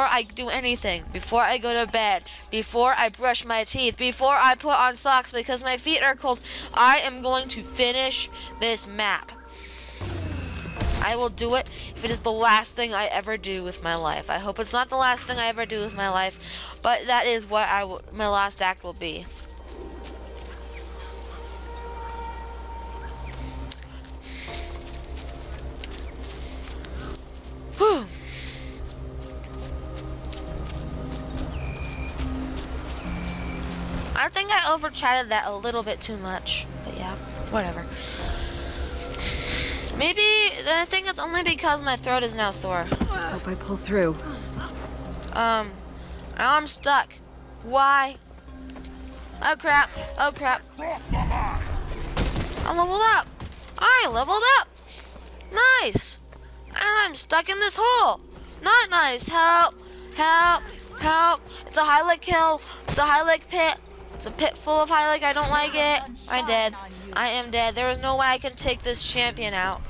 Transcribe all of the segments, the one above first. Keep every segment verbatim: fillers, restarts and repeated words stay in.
Before I do anything, before I go to bed, before I brush my teeth, before I put on socks because my feet are cold, I am going to finish this map. I will do it if it is the last thing I ever do with my life. I hope it's not the last thing I ever do with my life, but that is what I will, my last act will be. Whew. I think I overchatted that a little bit too much, but yeah, whatever. Maybe, I think it's only because my throat is now sore. I hope I pull through. Um, now I'm stuck. Why? Oh crap, oh crap. I leveled up. I leveled up. Nice. And I'm stuck in this hole. Not nice. Help, help, help. It's a Hylek kill. It's a Hylek pit. It's a pit full of Hylek. I don't like it. I'm dead. I am dead. There is no way I can take this champion out.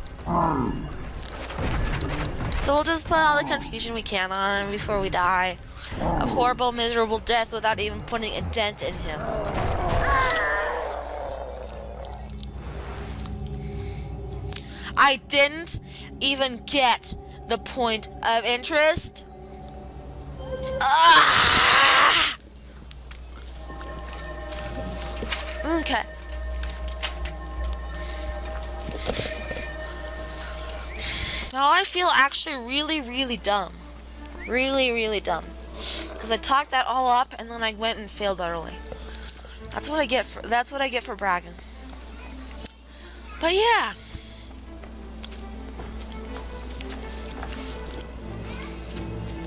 So we'll just put all the confusion we can on him before we die. A horrible, miserable death without even putting a dent in him. I didn't even get the point of interest. Ah! Okay. Now I feel actually really, really dumb. Really, really dumb. Because I talked that all up and then I went and failed utterly. That's what I get for, that's what I get for bragging. But yeah.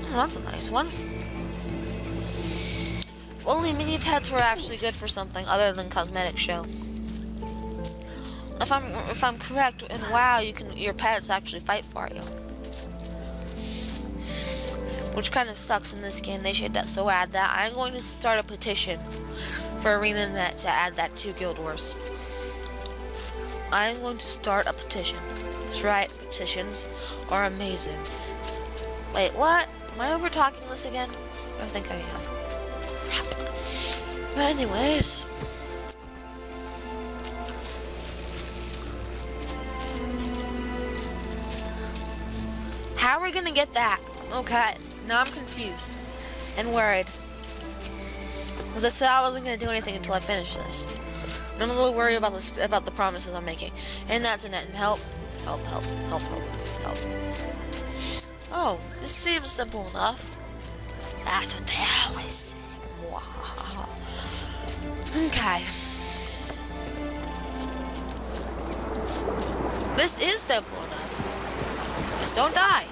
Oh, that's a nice one. If only mini pets were actually good for something other than cosmetic show. If I'm if I'm correct, and wow, you can your pets actually fight for you, which kind of sucks in this game. They should so add that. I'm going to start a petition for ArenaNet to add that to Guild Wars. I'm going to start a petition. That's right, petitions are amazing. Wait, what? Am I over talking this again? I don't think I am. Crap. But anyways. How are we gonna get that? Okay, now I'm confused and worried. As I said, I wasn't gonna do anything until I finish this. And I'm a little worried about the, about the promises I'm making. And that's an end. Help, help, help, help, help, help. Oh, this seems simple enough. That's what they always say. Wow. Okay. This is simple enough. Just don't die.